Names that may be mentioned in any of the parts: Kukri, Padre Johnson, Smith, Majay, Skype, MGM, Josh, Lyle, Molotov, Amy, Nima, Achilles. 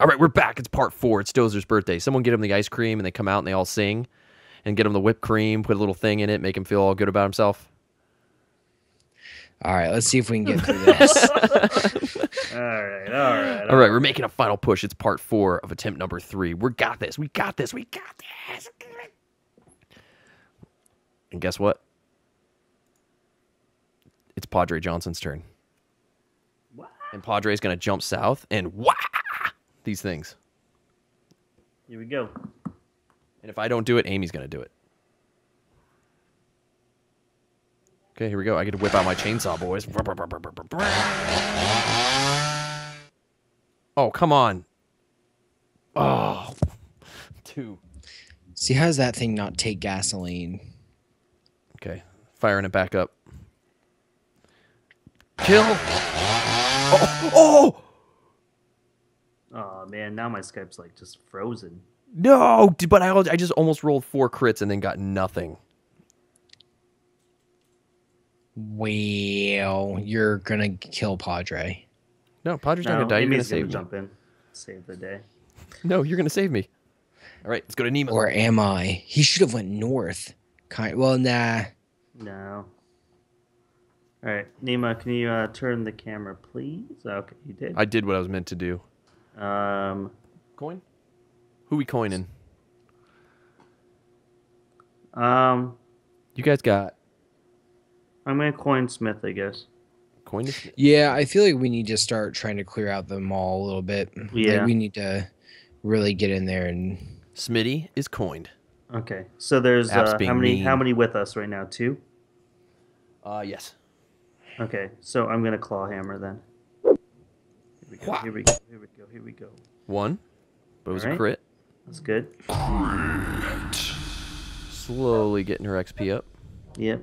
All right, we're back. It's part 4. It's Dozer's birthday. Someone get him the ice cream, and they come out, and they all sing. And get him the whipped cream, put a little thing in it, make him feel all good about himself. All right, let's see if we can get through this. All right, we're making a final push. It's part 4 of attempt number 3. We got this. We got this. We got this. And guess what? It's Padre Johnson's turn. What? And Padre's going to jump south and wah! These things. Here we go. And if I don't do it, Amy's going to do it. Okay, here we go. I get to whip out my chainsaw, boys. Oh, come on. Oh. 2. See, how does that thing not take gasoline? Okay. Firing it back up. Kill. Oh. Oh, man. Now my Skype's like just frozen. No, but I just almost rolled 4 crits and then got nothing. Well, you're gonna kill Padre. No, Padre's not gonna die. You're gonna save me. Jump in, save the day. No, you're gonna save me. All right, let's go to Nima. Or am I? He should have went north. Well, nah. No. All right, Nima, can you turn the camera, please? Okay, you did. I did what I was meant to do. Coin. Who we coining? You guys got. I'm gonna coin Smith, I guess. Coin Smith. Yeah, I feel like we need to start trying to clear out the mall a little bit. Yeah, like we need to really get in there and. Smitty is coined. Okay, so there's how many with us right now? 2. Yes. Okay, so I'm gonna claw hammer then. Here we go. Wow. Here we go. Here we go. Here we go. 1, but it was a crit. That's good. Slowly getting her XP up. Yep.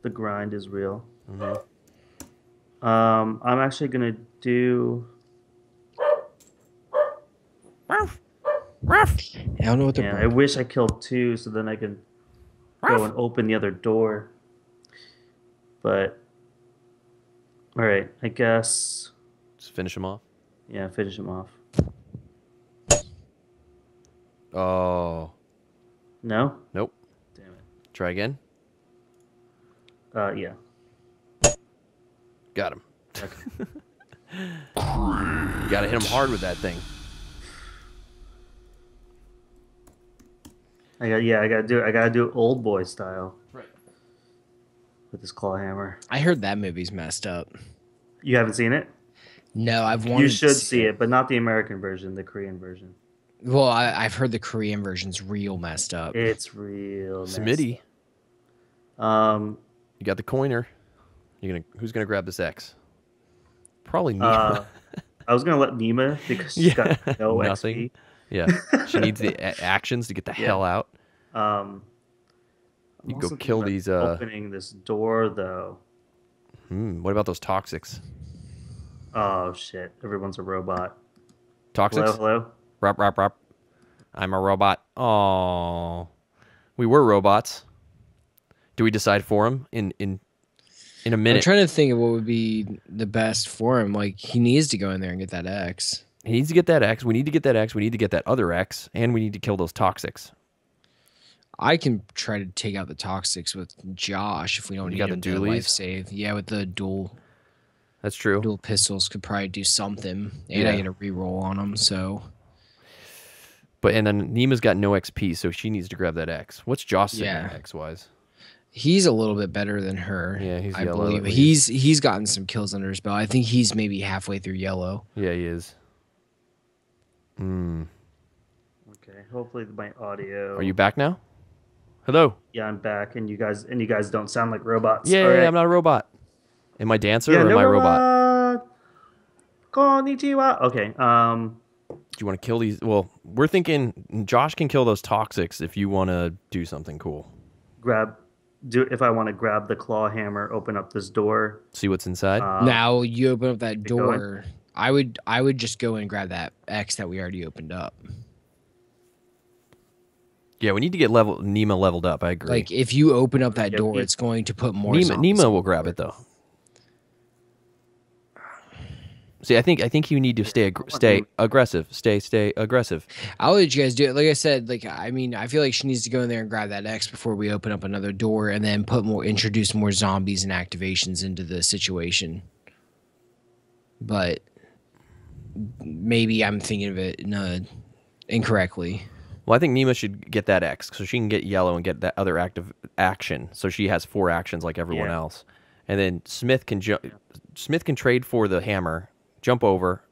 The grind is real. Mm-hmm. I'm actually gonna do. I don't know what the. Yeah, I wish I killed 2, so then I can go and open the other door. But. All right, I guess. Just finish him off. Yeah, finish him off. Oh. No? Nope. Damn it. Try again? Yeah. Got him. Okay. Gotta hit him hard with that thing. I gotta do it old boy style. Right. With this claw hammer. I heard that movie's messed up. You haven't seen it? No, I've wanted to see it. You should see it, but not the American version, the Korean version. Well, I've heard the Korean version's real messed up. It's real messed Smitty. Up. You got the coiner. Who's gonna grab this X? Probably Nima. I was gonna let Nima because she's got no XP. Yeah, she needs the actions to get the hell out. You go kill these. Opening this door though. What about those toxics? Oh shit! Everyone's a robot. Toxics. Hello. Hello? Rop, rop, rop. I'm a robot. Oh, we were robots. Do we decide for him in a minute? I'm trying to think of what would be the best for him. Like, he needs to go in there and get that X. He needs to get that X. We need to get that X. We need to get that other X. And we need to kill those toxics. I can try to take out the toxics with Josh if we don't need to do life save. Yeah, with the dual. That's true. Dual pistols could probably do something. And I get a reroll on them, so... But and then Nima's got no XP, so she needs to grab that X. What's Josh saying X-wise? He's a little bit better than her. Yeah, he's yellow. I believe he's gotten some kills under his belt. I think he's maybe halfway through yellow. Yeah, he is. Okay. Hopefully my audio. Are you back now? Hello. Yeah, I'm back, and you guys don't sound like robots. Yeah, right. I'm not a robot. Am I dancer or am I a robot? Konnichiwa. Okay. Do you want to kill these? Well, we're thinking Josh can kill those toxics if you want to do something cool. If I want to grab the claw hammer, open up this door. See what's inside? Now you open up that door. I would just go and grab that X that we already opened up. Yeah, we need to get Nima leveled up. I agree. Like, if you open up that door, it's going to put more... Nima will grab it, though. See, I think you need to stay aggressive. I'll let you guys do it. Like I said, like, I mean, I feel like she needs to go in there and grab that X before we open up another door and then put more, introduce more zombies and activations into the situation. But maybe I'm thinking of it incorrectly. Well, I think Nima should get that X so she can get yellow and get that other active action. So she has 4 actions like everyone else. And then Smith can trade for the hammer, jump over,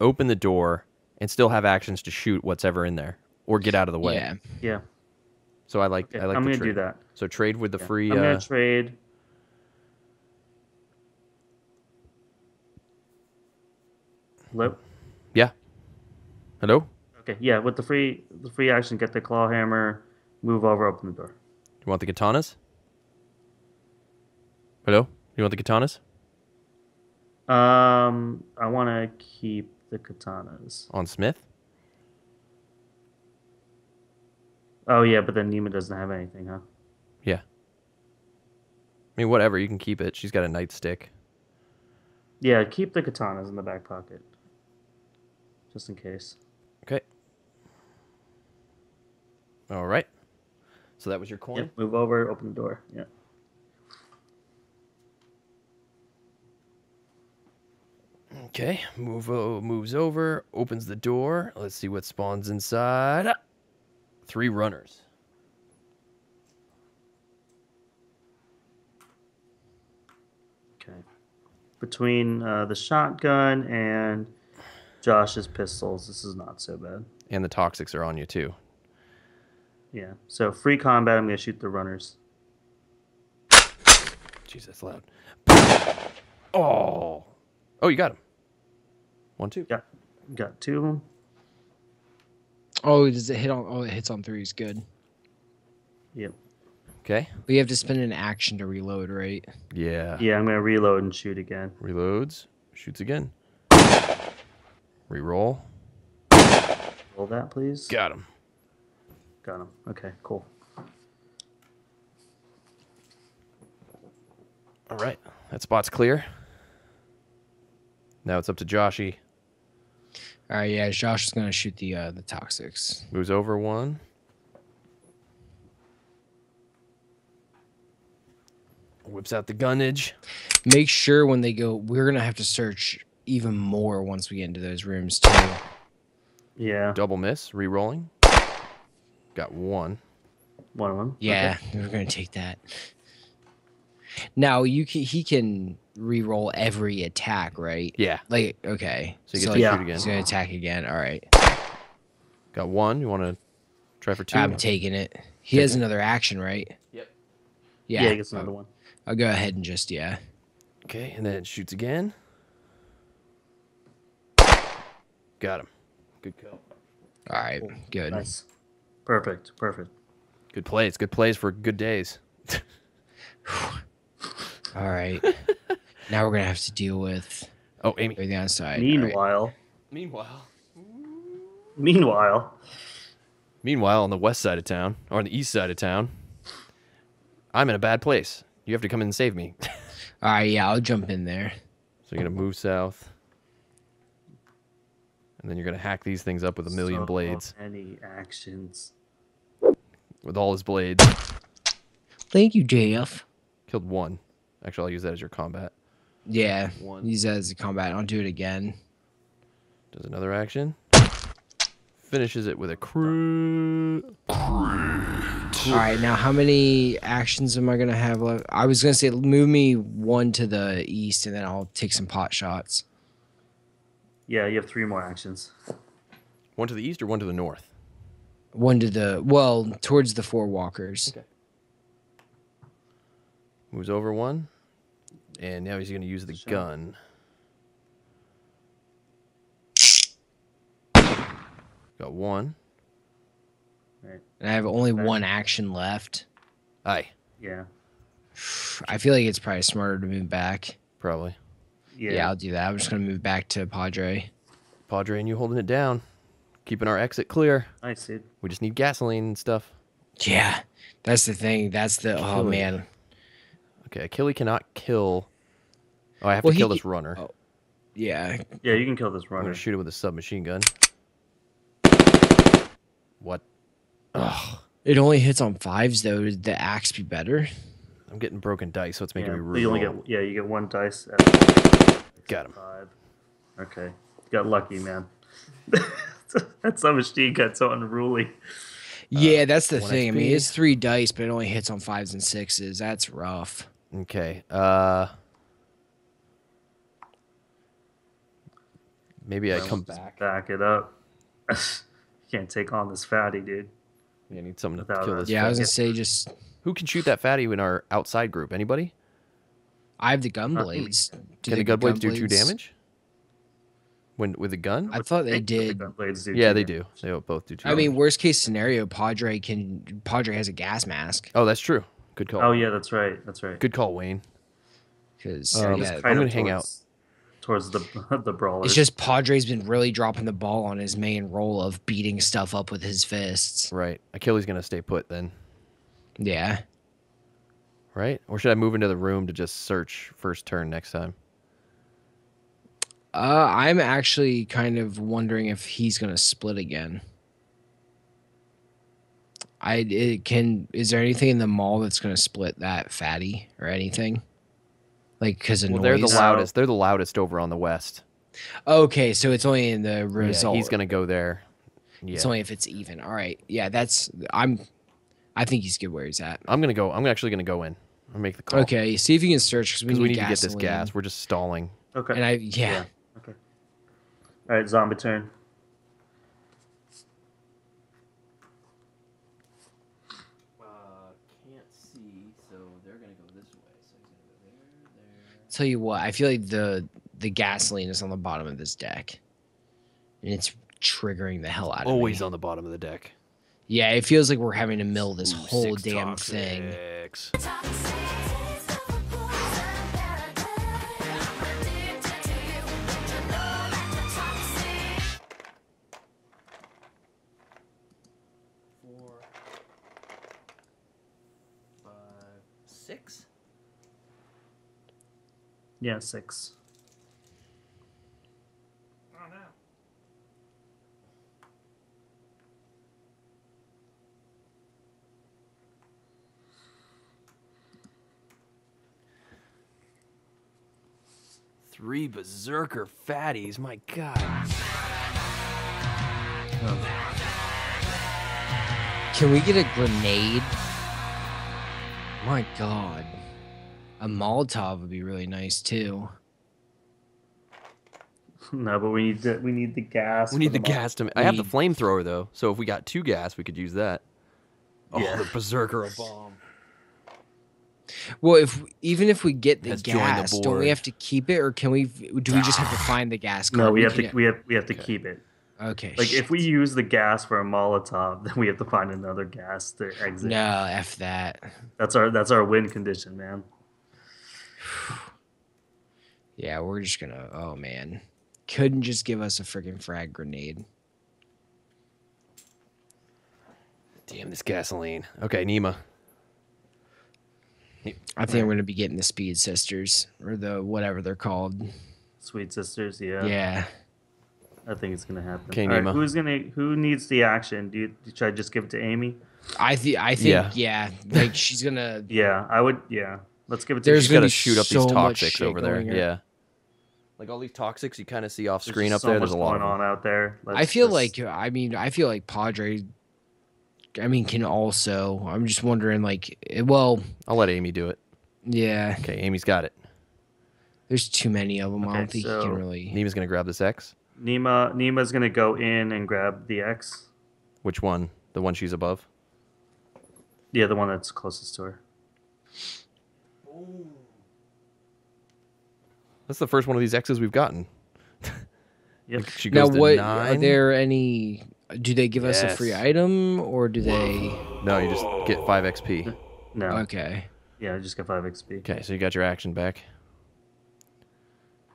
open the door, and still have actions to shoot what's ever in there or get out of the way. Yeah. Yeah. So I like. Okay. I like. I'm gonna do that. So trade with the free. I'm gonna trade. Hello. Yeah. Hello. Okay. Yeah. With the free action, get the claw hammer, move over, open the door. You want the katanas? Hello? You want the katanas? I want to keep the katanas. On Smith? Oh, yeah, but then Nima doesn't have anything, huh? Yeah. I mean, whatever. You can keep it. She's got a nightstick. Yeah, keep the katanas in the back pocket. Just in case. Okay. All right. So that was your coin? Yep, move over, open the door. Yeah. Okay, moves over, opens the door. Let's see what spawns inside. 3 runners. Okay. Between the shotgun and Josh's pistols, this is not so bad. And the toxics are on you, too. Yeah, so free combat, I'm going to shoot the runners. Jeez, that's loud. Oh! Oh, you got him. 1, 2. Yeah, got 2 of them. Oh, does it hit on? Oh, it hits on 3s. Good. Yep. Okay. We have to spend an action to reload, right? Yeah. Yeah, I'm gonna reload and shoot again. Reloads, shoots again. Reroll. Roll that, please. Got him. Got him. Okay, cool. All right, that spot's clear. Now it's up to Joshy. All right, yeah, Josh is gonna shoot the toxics. Moves over 1. Whips out the gunnage. Make sure when they go, we're gonna have to search even more once we get into those rooms too. Yeah. Double miss, re-rolling. Got 1. 1 of them. Yeah, okay. We're gonna take that. Now he can re-roll every attack, right? Yeah. Like, okay. So you get to shoot again. He's gonna attack again. All right. Got 1. You want to try for 2? I'm taking it. He has another action, right? Yep. Yeah. Yeah, he gets another 1. I'll go ahead and just Okay, and then it shoots again. Got him. Good kill. All right. Cool. Good. Nice. Perfect. Perfect. Good plays. Good plays for good days. All right. Now we're going to have to deal with Amy. Everything outside. Meanwhile. Right. Meanwhile, on the west side of town, or on the east side of town, I'm in a bad place. You have to come in and save me. All right, yeah, I'll jump in there. So you're going to move south. And then you're going to hack these things up with a million blades. Any actions. With all his blades. Thank you, JF. Killed 1. Actually, I'll use that as your combat. Yeah, use that as a combat. I'll do it again. Does another action. Finishes it with a crit. All right, now how many actions am I going to have left? I was going to say move me 1 to the east, and then I'll take some pot shots. Yeah, you have 3 more actions. 1 to the east or 1 to the north? 1 to the, well, towards the 4 walkers. Okay. Moves over 1. And now he's going to use the gun. Got 1. Right. And I have only 1 action left. Aye. Yeah. I feel like it's probably smarter to move back. Probably. Yeah, I'll do that. I'm just going to move back to Padre. Padre and you holding it down. Keeping our exit clear. I see. We just need gasoline and stuff. Yeah. That's the thing. That's the... Oh, man. Okay, Achilles cannot kill... Oh, I have to kill this runner. Oh. Yeah. Yeah, you can kill this runner. I'm gonna shoot it with a submachine gun. What? Ugh. It only hits on 5s though. Would the axe be better? I'm getting broken dice, so it's making me rude. Yeah, you get one dice. Got him. 5. Okay, got lucky, man. That submachine gun's so unruly. Yeah, that's the thing. I mean, it's 3 dice, but it only hits on 5s and 6s. That's rough. Okay. Maybe I come back. Back it up. You can't take on this fatty, dude. You need someone to kill this. Yeah, fatty. I was gonna say just. Who can shoot that fatty in our outside group? Anybody? I have the gun blades. Can the gun blades do 2 damage? When with a gun? I thought they did. Yeah, they do. They both do 2. I mean, worst case scenario, Padre has a gas mask. Oh, that's true. Good call. Oh yeah, that's right. That's right. Good call, Wayne. Because I'm gonna hang out towards the brawler. It's just Padre's been really dropping the ball on his main role of beating stuff up with his fists. Right. Achilles gonna stay put then. Yeah. Right. Or should I move into the room to just search first turn next time? I'm actually kind of wondering if he's gonna split again. Is there anything in the mall that's gonna split that fatty or anything? Like because of noise? They're the loudest. They're the loudest over on the west. Okay, so it's only in the result. Yeah, he's gonna go there. Yeah. It's only if it's even. All right. Yeah, that's. I think he's good where he's at. I'm gonna go. I'm actually gonna go in. I'll make the call. Okay. See if you can search because we need to get this gas. We're just stalling. Okay. And yeah. Okay. All right, zombie turn. Can't see, so they're gonna go this way. So he's gonna go there, there. Tell you what, I feel like the gasoline is on the bottom of this deck, and it's triggering the hell out of me. Always on the bottom of the deck. Yeah, it feels like we're having to mill this whole damn thing. Yeah, 6. Oh, no. Three berserker fatties, my God. Can we get a grenade? My God. A Molotov would be really nice too. No, but we need the gas. We need the gas to. I have the flamethrower though, so if we got 2 gas, we could use that. Oh, yeah. The berserker a bomb. Well, even if we get the gas, don't we have to keep it, or can we? Do we just have to find the gas? No, we have to keep it. Okay. Like shit. If we use the gas for a Molotov, then we have to find another gas to exit. No, F that. That's our win condition, man. Yeah, we're just gonna. Oh man, couldn't just give us a freaking frag grenade. Damn this gasoline. Okay, Nima. I think I'm gonna be getting the Speed Sisters or the whatever they're called. Sweet Sisters, yeah. Yeah. I think it's gonna happen. Okay, Nima. Right, who needs the action? Should I just give it to Amy? I think yeah. Like she's gonna. Yeah, I would. Yeah. Let's give it to you. She's got to shoot up these toxics over there. Yeah. Like all these toxics you kind of see off screen up there. There's a lot going on out there. I feel like Padre, can also. I'm just wondering, like, well. I'll let Amy do it. Yeah. Okay, Amy's got it. There's too many of them. I don't think he can really. Nima's going to grab this X. Nima's going to go in and grab the X. Which one? The one she's above? Yeah, the one that's closest to her. That's the first one of these X's we've gotten. Yep. Like she goes now, what 9. Are there any? Do they give us a free item, or do they? No, you just get 5 XP. No. Okay. Yeah, I just got 5 XP. Okay, so you got your action back.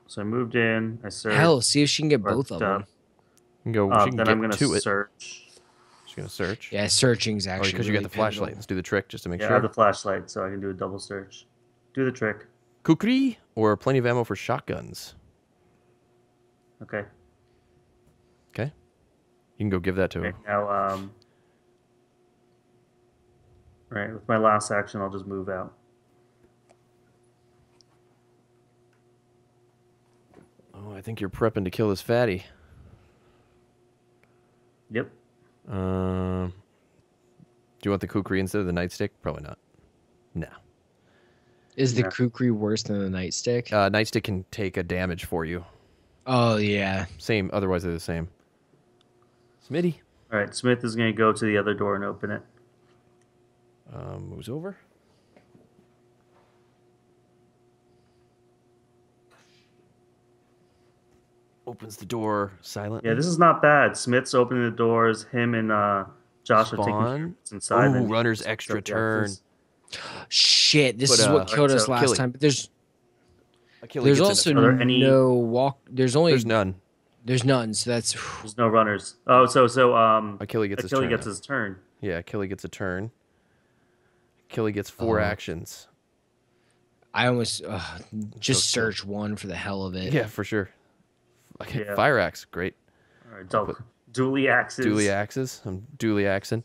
So I moved in. I searched. Hell, see if she can get both of them. You can go. She can then I'm gonna search. She's gonna search. Yeah, searching's actually because you got the flashlight. Let's do the trick just to make sure. I have the flashlight, so I can do a double search. Do the trick. Kukri or plenty of ammo for shotguns. Okay. Okay. You can go give that to him. Now, right, with my last action, I'll just move out. Oh, I think you're prepping to kill this fatty. Yep. Do you want the kukri instead of the nightstick? Probably not. No. Is the kukri worse than the nightstick? Nightstick can take a damage for you. Oh, yeah. Same. Otherwise, they're the same. Smitty. All right, Smith is going to go to the other door and open it. Moves over. Opens the door silently. Yeah, this is not bad. Smith's opening the doors. Him and Josh are taking turns inside. Ooh, runner's extra turn. Shit, this is what killed us last time. But there's also no walk. There's none. There's none. So that's there's no runners. Oh, so Achilles gets his turn. Yeah, Achilles gets a turn. Achilles gets 4 actions. I almost just search one for the hell of it. Yeah, for sure. Okay, yeah. Fire axe, great. All right, dually axes. Dually axes. I'm dually axing.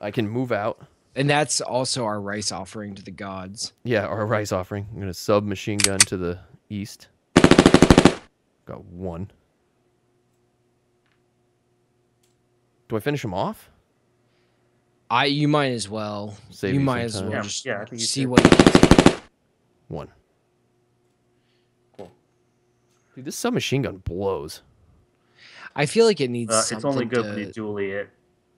I can move out. And that's also our rice offering to the gods. Yeah, our rice offering. I'm going to submachine gun to the east. Got 1. Do I finish him off? You might as well. Save you might as well just I think see what you can do. 1. Cool. Dude, this submachine gun blows. I feel like it needs something. It's only good when you dually it.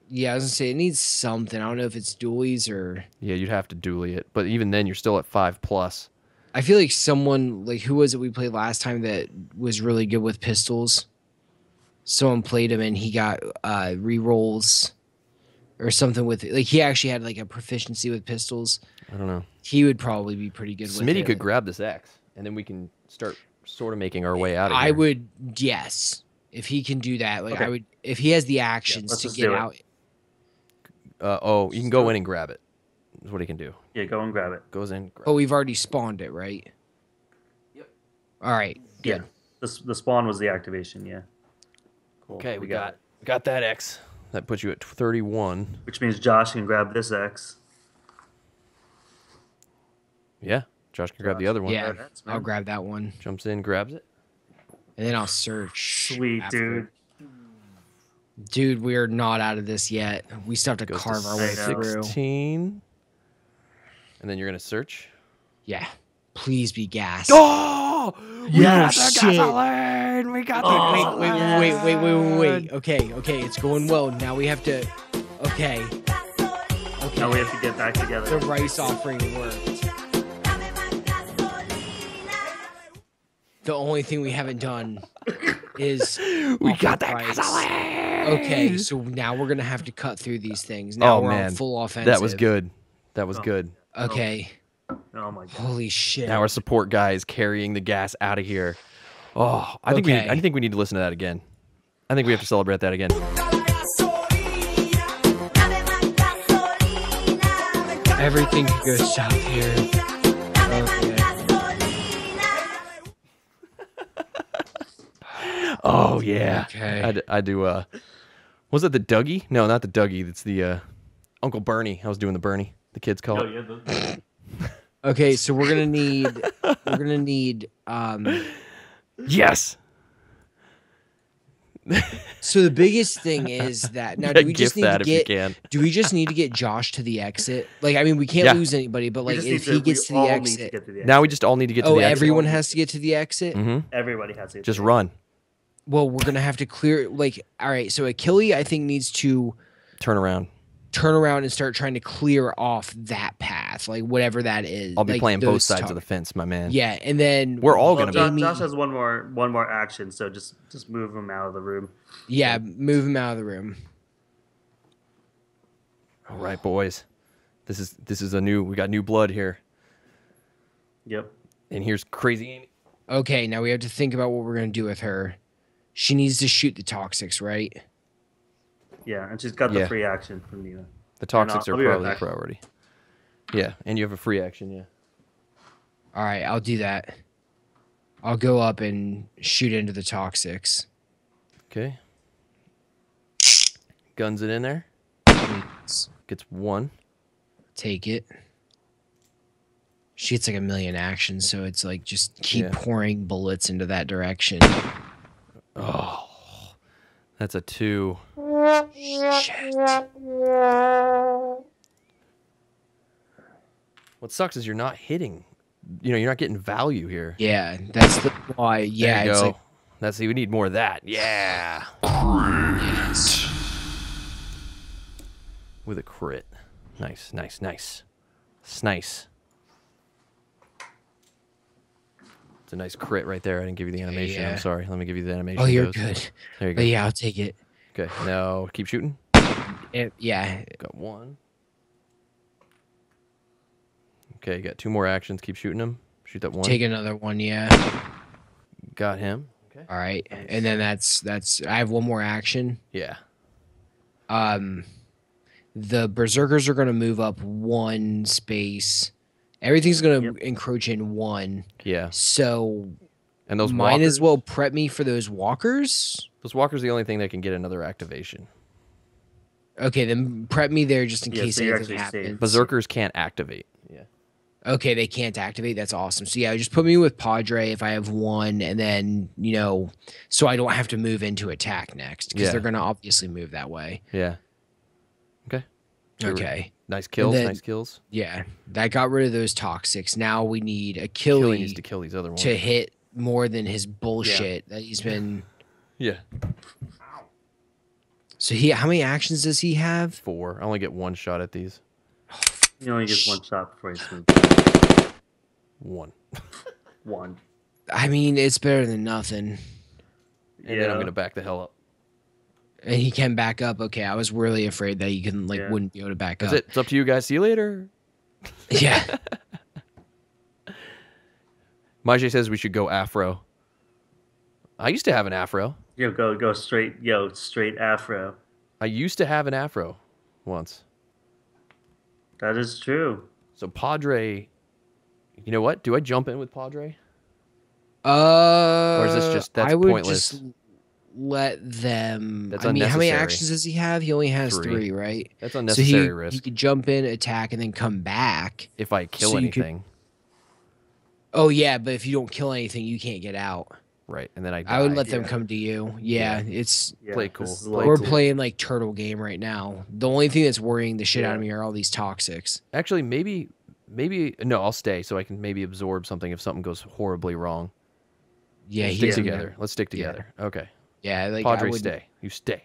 Yeah, I was going to say, it needs something. I don't know if it's dualies or... Yeah, you'd have to dually it. But even then, you're still at 5+. I feel like someone... Like, who was it we played last time that was really good with pistols? Someone played him, and he got re-rolls or something with... Like, he actually had, like, a proficiency with pistols. I don't know. He would probably be pretty good with it. Smitty could grab this axe, and then we can start sort of making our way out of here. I would... Yes. If he can do that, like, I would... If he has the actions to get out... you can go in and grab it. Is what he can do. Yeah, go and grab it. Goes in. Grab it. We've already spawned it, right? Yep. All right. Good. Yeah. The spawn was the activation. Yeah. Cool. Okay, we got that X. That puts you at 31. Which means Josh can grab this X. Yeah, Josh can grab the other one. Yeah, I'll grab that one. Jumps in, grabs it, and then I'll search. Sweet dude. Dude, we're not out of this yet. We still have to carve our way through. 16. And then you're going to search? Yeah. Please be gassed. Oh! Yes! We got the gasoline! We got the gasoline! Wait. Okay. It's going well. Now we have to... Okay. Now we have to get back together. The rice offering worked. The only thing we haven't done is... we got that gasoline! Okay, so now we're going to have to cut through these things. Now we're on full offensive. That was good. That was good. Okay. Oh, my God. Holy shit. Now our support guy is carrying the gas out of here. Oh, I think we need to listen to that again. I think we have to celebrate that again. Everything could go south here. Okay. Oh, yeah. Okay. I do, was it the Dougie? No, not the Dougie. That's the Uncle Bernie. I was doing the Bernie. The kids call it. Yeah, okay, so we're gonna need. Yes. So the biggest thing is that now do we just need to get? Do we just need to get Josh to the exit? Like, I mean, we can't lose anybody, but like, if he gets to the exit, now we just all need to get to the exit. Oh, everyone has to get to the exit. Mm-hmm. Everybody has to. Get just to run. Well, we're going to have to clear, like, all right, so Achilles, I think, needs to... Turn around and start trying to clear off that path, like, whatever that is. I'll be like, playing both sides of the fence, my man. Yeah, and then... We're all going to be... Josh has one more action, so just move him out of the room. Yeah, move him out of the room. All right, boys. This is a new... We got new blood here. Yep. And here's crazy Amy. Okay, now we have to think about what we're going to do with her. She needs to shoot the toxics, right? Yeah, and she's got the free action from Nima. The toxics are probably a priority. Yeah, and you have a free action, yeah. All right, I'll do that. I'll go up and shoot into the toxics. Okay. Guns it in there. Gets one. Take it. She gets like a million actions, so it's like just keep pouring bullets into that direction. Oh. That's a 2. Shit. What sucks is you're not hitting. You know, you're not getting value here. Yeah, that's the why. Yeah, there you go. Like, that's we need more of that. Yeah. Crit. With a crit. Nice, nice, nice. It's nice. It's a nice crit right there. I didn't give you the animation. Yeah. I'm sorry. Let me give you the animation. Oh, you're good. There you go. But yeah, I'll take it. Okay. Now keep shooting. Yeah. Got one. Okay, you got 2 more actions. Keep shooting him. Shoot that one. Take another one, yeah. Got him. Okay. All right. Nice. And then that's I have 1 more action. Yeah. The berserkers are going to move up 1 space. Everything's going to encroach in 1. Yeah. So and those might walkers, as well prep me for those walkers. Those walkers are the only thing that can get another activation. Okay, then prep me there just in case so anything happens. Safe. Berserkers can't activate. Yeah. Okay, they can't activate. That's awesome. So yeah, just put me with Padre if I have 1, and then you know, so I don't have to move into attack next because they're gonna obviously move that way. Yeah. Okay. Okay. Nice kills. Then, nice kills. Yeah, that got rid of those toxics. Now we need Achilles. Achilles needs to kill these other ones to hit more than his bullshit that he's been. Yeah. So he, how many actions does he have? 4. I only get 1 shot at these. You only get 1 shot before he's moved. One. I mean, it's better than nothing. And then I'm gonna back the hell up. And he can back up. Okay, I was really afraid that he couldn't, like, wouldn't be able to back up. That's it. It's up to you guys. See you later. Yeah. Majay says we should go afro. I used to have an afro. Yo, go straight. Yo, straight afro. I used to have an afro once. That is true. So Padre, you know what? Do I jump in with Padre? Or is this just that's pointless? Just let them. That's I mean, how many actions does he have? He only has 3, right? That's unnecessary risk. He could jump in, attack, and then come back. If I kill anything. Oh yeah, but if you don't kill anything, you can't get out. Right, and then I die. I would let them come to you. Yeah, it's... play cool. We're playing, like, turtle game right now. The only thing that's worrying the shit out of me are all these toxics. Actually, maybe... No, I'll stay so I can maybe absorb something if something goes horribly wrong. Yeah, he... Stick together. Let's stick together. Yeah. Okay. Yeah, like, Padre, I would... stay. You stay.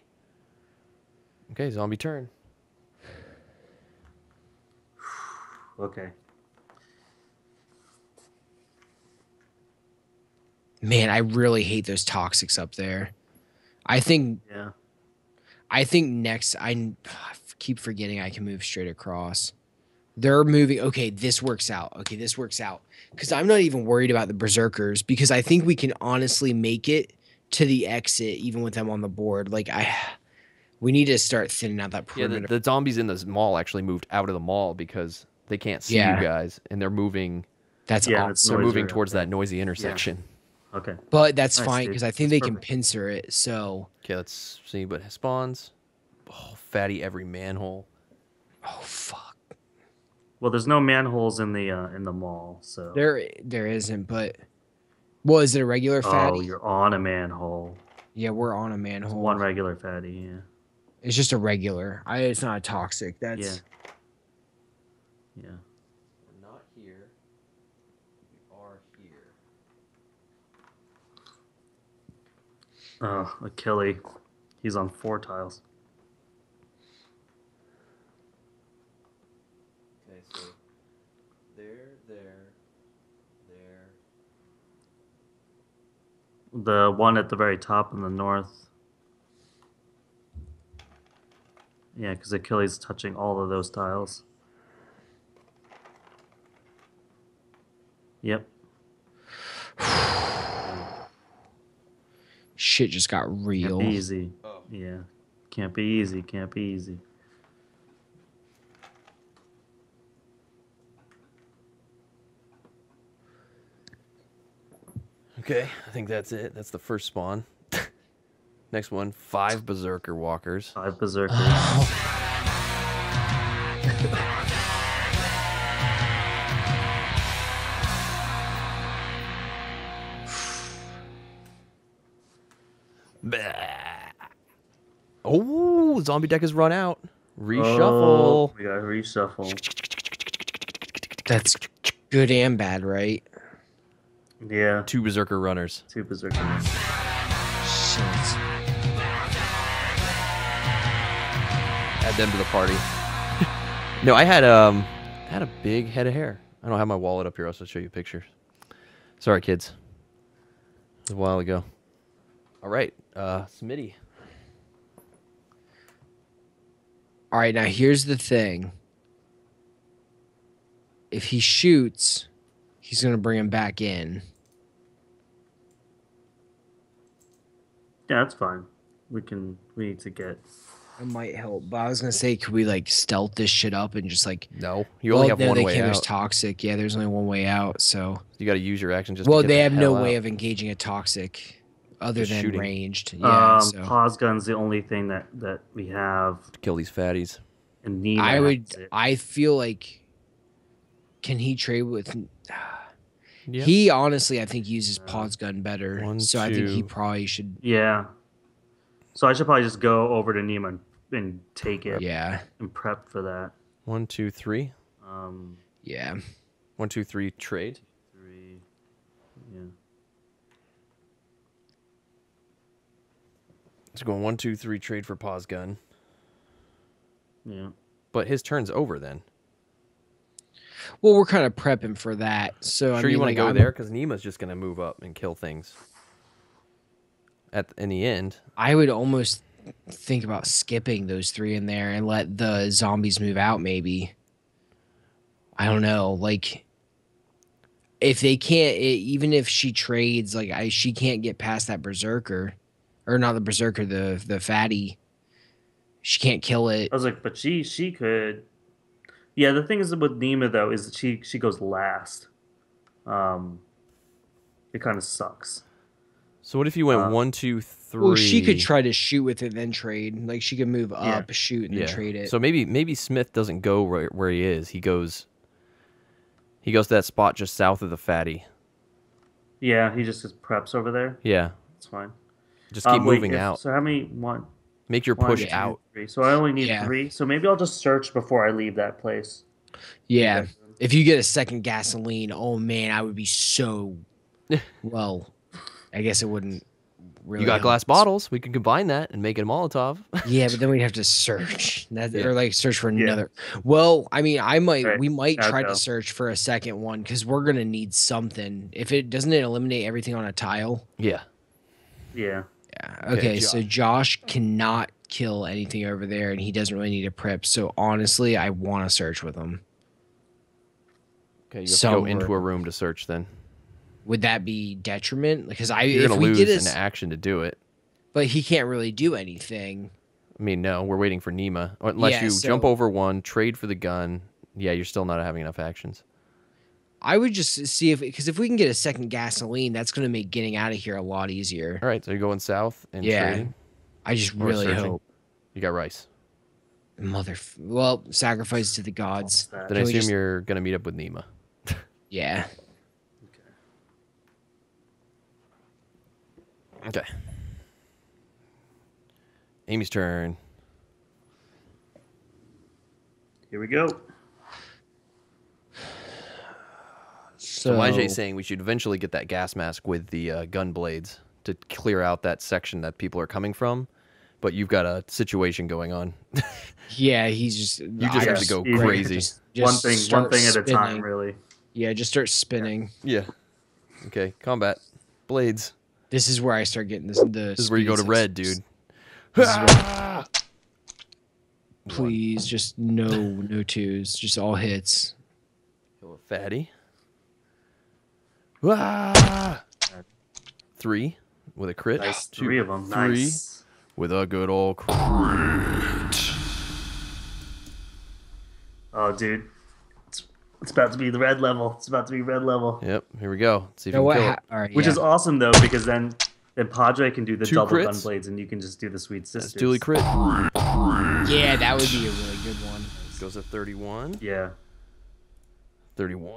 Okay, zombie turn. Okay. Man, I really hate those toxics up there. I think. Yeah. I think next, I keep forgetting I can move straight across. They're moving. Okay, this works out. Okay, this works out because I'm not even worried about the berserkers because I think we can honestly make it to the exit even with them on the board. Like we need to start thinning out that perimeter. Yeah, the zombies in this mall actually moved out of the mall because they can't see you guys and they're moving. That's awesome. That's they're moving towards that noisy intersection. Yeah. Okay. But that's fine because I think they can pincer it. So okay, let's see. But it spawns, fatty every manhole. Oh fuck. Well, there's no manholes in the mall, so there isn't. But well, is it a regular fatty? Oh, you're on a manhole. Yeah, we're on a manhole. It's 1 regular fatty. Yeah. It's just a regular. It's not a toxic. That's yeah. Oh, Achilles. He's on 4 tiles. Okay, so there. The one at the very top in the north. Yeah, because Achilles is touching all of those tiles. Yep. Shit just got real. Can't be easy. Oh. Yeah. Can't be easy. Can't be easy. Okay, I think that's it. That's the first spawn. Next one, 5 berserker walkers. 5 berserkers. Oh, zombie deck has run out. Reshuffle. Oh, we gotta reshuffle. That's good and bad, right? Yeah. 2 berserker runners. 2 berserker runners. Shit. Add them to the party. No, I had a big head of hair. I don't have my wallet up here, else I'll show you pictures. Sorry, kids. It was a while ago. All right, Smitty. All right, now here's the thing. If he shoots, he's going to bring him back in. Yeah, that's fine. We need to get... It might help, but I was going to say, could we, like, stealth this shit up and just, like... No, you only have one way out. There's toxic. Yeah, there's only one way out, so... You got to use your action just to get the hell out. Well, they have no way of engaging a toxic... Other than shooting. Ranged, yeah. So. Pause gun's the only thing that we have to kill these fatties. And Nima, I feel like. Can he trade with? Yep. He honestly, I think uses pause gun better. So I think he probably should. Yeah. So I should probably just go over to Nima and take it. Yeah. And prep for that. 1, 2, 3. Yeah. 1, 2, 3. Trade. 3. Yeah. It's going 1, 2, 3 trade for pause gun. Yeah. But his turn's over then. Well, we're kind of prepping for that. So sure, I mean, you want to go there because Nima's just going to move up and kill things. In the end, I would almost think about skipping those 3 in there and let the zombies move out. Maybe. I don't know. Like, if they can't, even if she trades, like she can't get past that berserker. Or not the berserker, the fatty. She can't kill it. I was like, but she could. Yeah, the thing is with Nima though is that she goes last. It kind of sucks. So what if you went 1, 2, 3? Well, she could try to shoot with it, then trade. Like she could move up, shoot, and then trade it. So maybe Smith doesn't go right where he is. He goes to that spot just south of the fatty. Yeah, he just preps over there. Yeah, that's fine. Just keep moving out. So how many? One. Make your push out. 3. So I only need 3. So maybe I'll just search before I leave that place. Yeah. If you get a second gasoline, oh man, I would be so. Well, I guess it wouldn't. Really, you got glass bottles. We can combine that and make it a Molotov. Yeah, but then we'd have to search, or like search for another. Well, I mean, I might. Right. We might try to search for a second one because we're gonna need something. If it doesn't, it eliminate everything on a tile. Yeah. Yeah. Okay, so Josh cannot kill anything over there, and he doesn't really need a prep. So honestly, I want to search with him. Okay, you have to go into a room to search. Then would that be detriment? Because you're gonna lose an action to do it. But he can't really do anything. I mean, no, we're waiting for Nima. Unless you jump over one, trade for the gun. Yeah, you're still not having enough actions. I would just see because if we can get a second gasoline, that's going to make getting out of here a lot easier. All right, so you're going south and trading? I just really hope. You got rice. Well, sacrifice to the gods. Then I assume you're going to meet up with Nima. Yeah. Okay. Amy's turn. Here we go. So Majay saying we should eventually get that gas mask with the gun blades to clear out that section that people are coming from, but you've got a situation going on. Yeah, he's just... You just have to go crazy. One thing at a time, really. Yeah, just start spinning. Yeah. Okay, combat. Blades. This is where I start getting this... This is where you go to red, dude. Please, just no twos. Just all hits. Kill a fatty. 3 with a crit. Nice, 3 of them. 3 nice. With a good old crit. Oh, dude. It's about to be the red level. It's about to be red level. Yep, here we go. Let's see if we can kill it. Right, yeah. Which is awesome, though, because then Padre can do the double crits. Gunblades, and you can just do the Sweet Sisters. That's dually crit. Yeah, that would be a really good one. Goes to 31. Yeah. 31.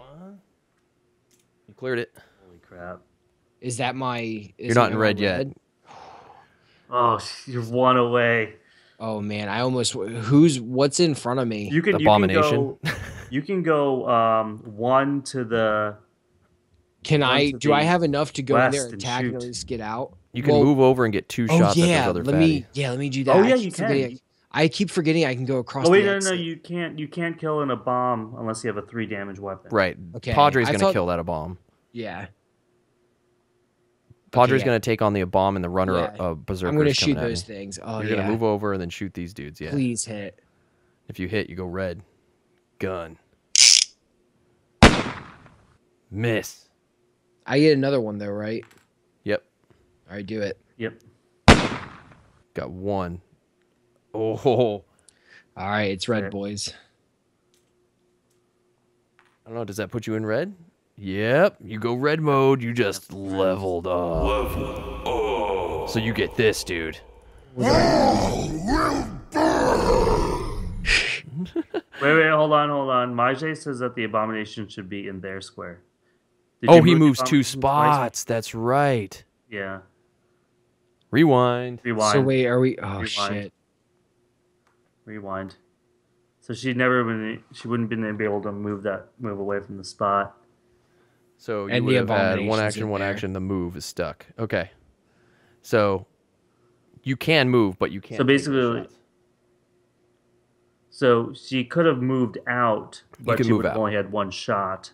You cleared it. Holy crap. Is that my... You're not in red yet. Oh, you're one away. Oh, man, I almost... What's in front of me? Abomination. You can go one to the... Can I... Do I have enough to go in there and attack and just get out? You can move over and get two shots at the other fatty. Yeah, let me do that. Oh, yeah, you can. I keep forgetting I can go across the... Oh, wait, no, you can't. You can't kill in a bomb unless you have a 3-damage weapon. Right. Okay. Padre's going to kill that bomb. Yeah. Padre's going to take on the bomb and the runner berserker. I'm going to shoot those things. Oh, You're going to move over and then shoot these dudes. Yeah. Please hit. If you hit, you go red. Gun. Miss. I get another one, though, right? Yep. All right, do it. Yep. Got one. Oh. All right, it's red, boys. I don't know. Does that put you in red? Yep. You go red mode. You just leveled up. Level up. So you get this, dude. Wait, hold on. Majay says that the abomination should be in their square. Oh, he moves two spots. That's right. Yeah. Rewind. So wait, are we... Oh, shit. Rewind. So she wouldn't have been able to move away from the spot. So you would have had one action, the move is stuck. Okay. So you can move, but you can't. So basically, so she could have moved out, but she only had one shot.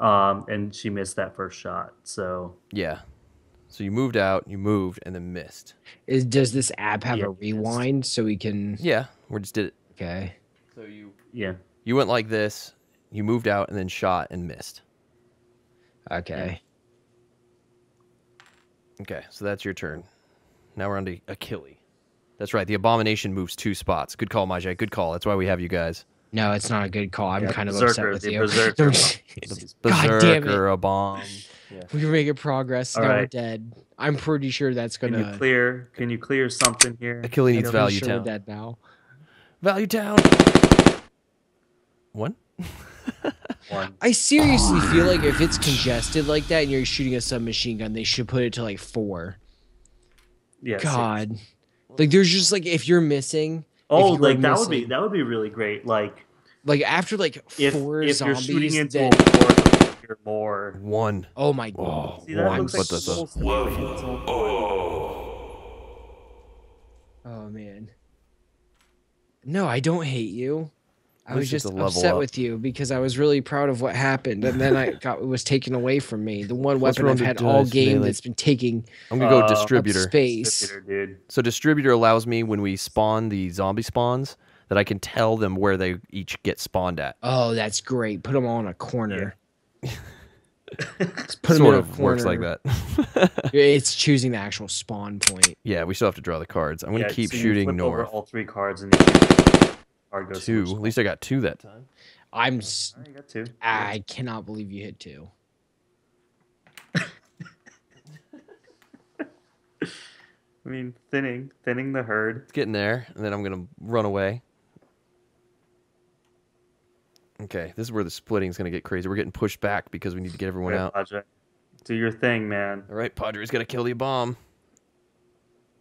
And she missed that first shot. So yeah. So you moved out, you moved, and then missed. Does this app have a rewind so we can... Yeah. We just did it. Okay. So you went like this, you moved out, and then shot and missed. Okay. Yeah. Okay, so that's your turn. Now we're on to Achilles. That's right, the abomination moves two spots. Good call, Majay. Good call. That's why we have you guys. No, it's not a good call. I'm kind of upset with you. Berserker, a bomb. Yeah. We can make progress. Now we're dead. I'm pretty sure that's gonna... Can you clear something here? Achilles needs Value Town. Dead now. Value Town. One. I seriously feel like if it's congested like that and you're shooting a submachine gun, they should put it to like 4. Yeah. God. Seriously. Like there's just like if you're missing. Oh, like that would be really great. Like after like if, 4 if zombies, you're shooting into more. 1. Oh my god. See, that looks like oh man. No, I don't hate you. I was just upset with you because I was really proud of what happened, and then it was taken away from me. The one weapon I've had all game that's been taking. I'm gonna go distributor. Space. Distributor, dude. So distributor allows me when we spawn the zombie spawns that I can tell them where they each get spawned at. Oh, that's great. Put them all in a corner. Yeah. Sort of works like that. It's choosing the actual spawn point. Yeah, we still have to draw the cards. I'm gonna keep shooting north. Over all 3 cards and. Two. At least I got 2 that time. I got 2. I cannot believe you hit 2. I mean, thinning the herd. It's getting there, and then I'm gonna run away. Okay, this is where the splitting is gonna get crazy. We're getting pushed back because we need to get everyone out. Padre. Do your thing, man. All right, Padre's gotta kill the bomb.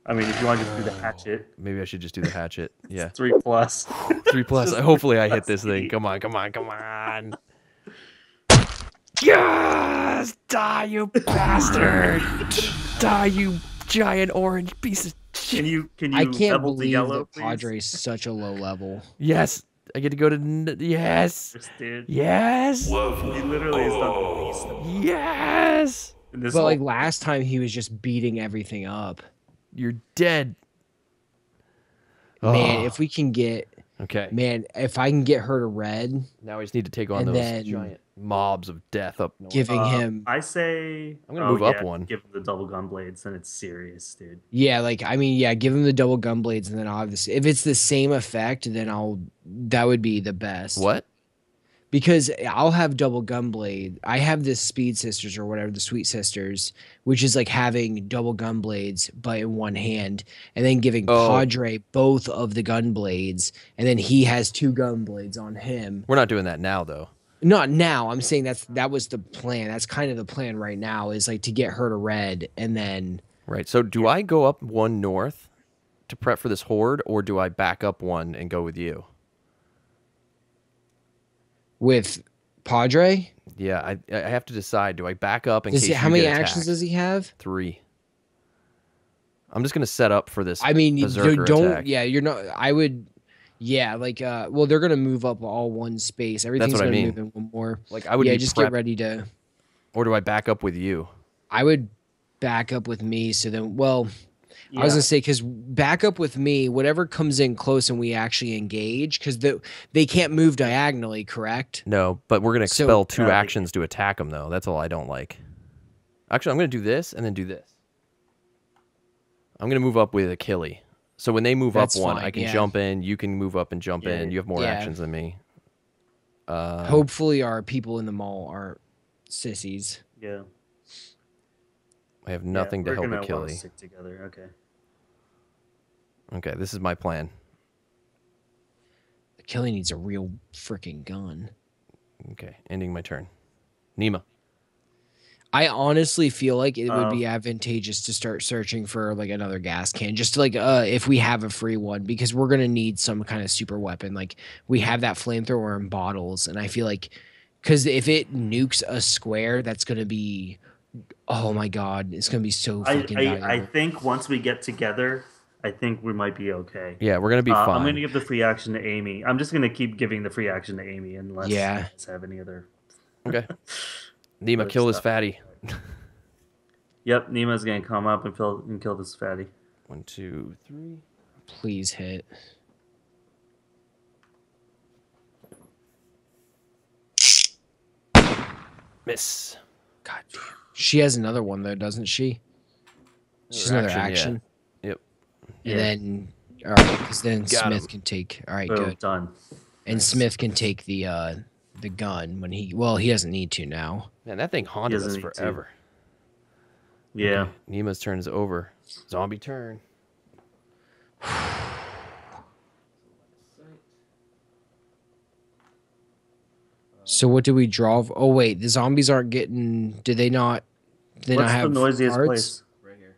I mean, if you want to just do the hatchet. Maybe I should just do the hatchet. Yeah. 3+. 3+. Hopefully I hit this thing. Come on. Yes! Die, you bastard! Die, you giant orange piece of shit. Can you I can't believe that Padre's such a low level. Yes. I get to go to... Yes. Yes. Whoa. He literally is not the least. Yes. But like last time he was just beating everything up. You're dead. Man, if we can get... Okay. Man, if I can get her to red... Now we just need to take on those giant mobs of death up north. Giving him... I say... I'm going to move up 1. Give him the double gun blades, then it's serious, dude. Yeah, like, I mean, yeah, give him the double gun blades, and then I'll have this... If it's the same effect, then I'll... That would be the best. What? Because I'll have double gunblade. I have this Speed Sisters or whatever, the Sweet Sisters, which is like having double gunblades but in one hand, and then giving Padre both of the gunblades, and then he has two gunblades on him. We're not doing that now, though. Not now. I'm saying that was the plan. That's kind of the plan right now, is like to get her to red, and then right. So do I go up one north to prep for this horde, or do I back up one and go with you? With Padre? Yeah, I have to decide. Do I back up in case you get attacked? How many actions does he have? 3. I'm just going to set up for this. I mean, you don't. Attack. Yeah, you're not. I would. Yeah, like, well, they're going to move up all one space. Everything's going to move in one more. Like, I would. Yeah, just get ready to. Or do I back up with you? I would back up with me. So then, well, yeah. I was going to say, because back up with me, whatever comes in close and we actually engage, because they can't move diagonally, correct? No, but we're going to expel two actions to attack them, though. That's all I don't like. Actually, I'm going to do this and then do this. I'm going to move up with Achilles. So when they move up one, fine. I can jump in. You can move up and jump in. You have more actions than me. Hopefully our people in the mall aren't sissies. Yeah. I have nothing to help Achilles. Stick together. Okay, this is my plan. Achilles needs a real freaking gun. Okay, ending my turn. Nima. I honestly feel like it would be advantageous to start searching for like another gas can, just to, like if we have a free one, because we're gonna need some kind of super weapon. Like we have that flamethrower in bottles, and I feel like because if it nukes a square, that's gonna be. Oh my god, it's gonna be so fucking valuable. I think once we get together, I think we might be okay. Yeah, we're gonna be fine. I'm gonna give the free action to Amy. I'm just gonna keep giving the free action to Amy unless let's have any other. Okay. Nima, kill this fatty. Yep, Nima's gonna come up and kill this fatty. 1, 2, 3. Please hit. Miss. God damn. She has another one, though, doesn't she? She's another action. Yeah. Yep. And then, all right, because then Smith can take. All right, good. Done. And Smith can take the gun when he. Well, he doesn't need to now. Man, that thing haunted us forever. Yeah. Okay. Nima's turn is over. Zombie turn. So what do we draw? Oh wait, the zombies aren't getting. Did they not? They What's not have the noisiest arts? Place? Right here.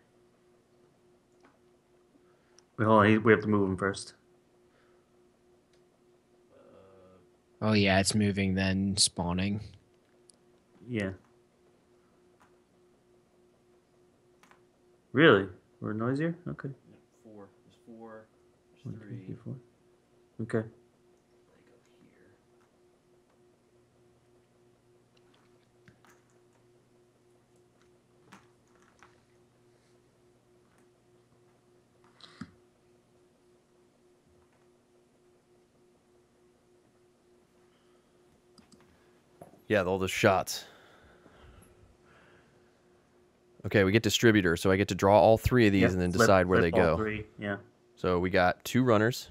Wait, hold on. We have to move them first. Oh yeah, it's moving then spawning. Yeah. Really? We're noisier? Okay. Yeah, 4. There's 4. There's 1, 2, 3, 4. Okay. Yeah, all those shots. Okay, we get distributor, so I get to draw all 3 of these and then decide where they go. Yeah. So we got 2 runners,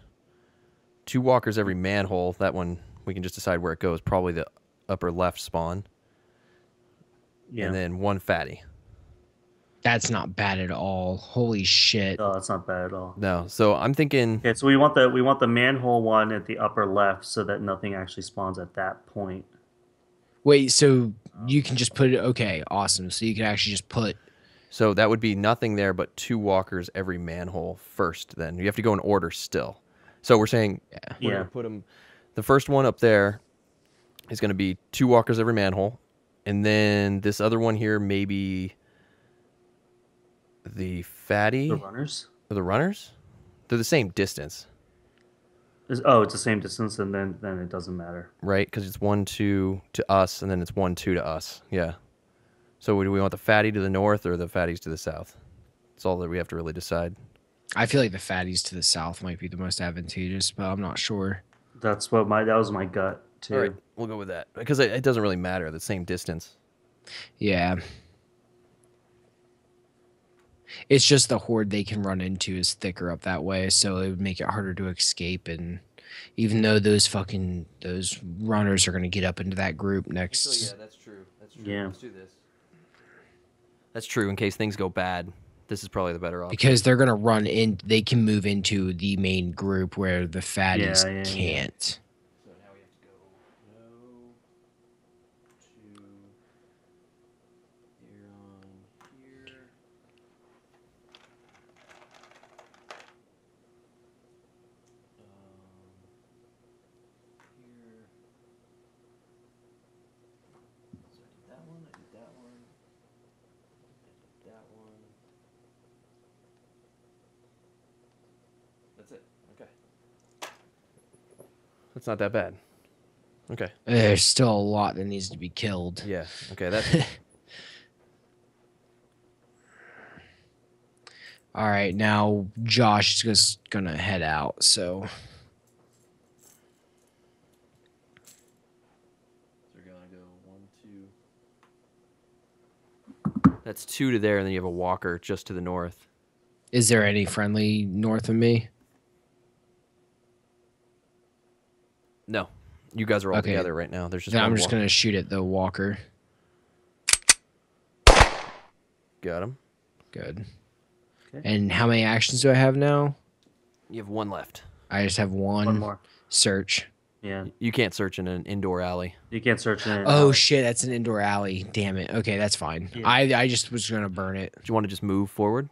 2 walkers every manhole. That one, we can just decide where it goes. Probably the upper left spawn. Yeah. And then 1 fatty. That's not bad at all. Holy shit. No, that's not bad at all. No, so I'm thinking... Okay, so we want the manhole one at the upper left so that nothing actually spawns at that point. Wait, so you can just put it... Okay, awesome. So you can actually just put... So that would be nothing there but 2 walkers every manhole first then. You have to go in order still. So we're saying we're going to put them... The first one up there is going to be 2 walkers every manhole. And then this other one here, maybe the fatty... The runners? Or the runners? They're the same distance. Oh, it's the same distance, and then it doesn't matter. Right, because it's 1, 2 to us, and then it's 1, 2 to us. Yeah. So do we want the fatty to the north or the fatties to the south? That's all that we have to really decide. I feel like the fatties to the south might be the most advantageous, but I'm not sure. That's what that was my gut, too. All right, we'll go with that. Because it doesn't really matter, the same distance. Yeah. It's just the horde they can run into is thicker up that way, so it would make it harder to escape and even though those runners are going to get up into that group next. Actually, yeah, that's true. That's true. Yeah. Let's do this. That's true. In case things go bad, this is probably the better option. Because they're going to run in. They can move into the main group where the fatties can't. So now we have to go no to here on here. So I did that one, I did that one, I did that one. That's not that bad. Okay. There's still a lot that needs to be killed. Yeah. Okay. That's all right. Now Josh is just gonna head out. So we're gonna go 1, 2. That's 2 to there, and then you have a walker just to the north. Is there any friendly north of me? No, you guys are all together right now. There's just one I'm just going to shoot at the walker. Got him. Good. Okay. And how many actions do I have now? You have 1 left. I just have 1. One more. Search. Yeah. You can't search in an indoor alley. You can't search in an alley. Oh, shit, that's an indoor alley. Damn it. Okay, that's fine. Yeah. I just was going to burn it. Do you want to just move forward?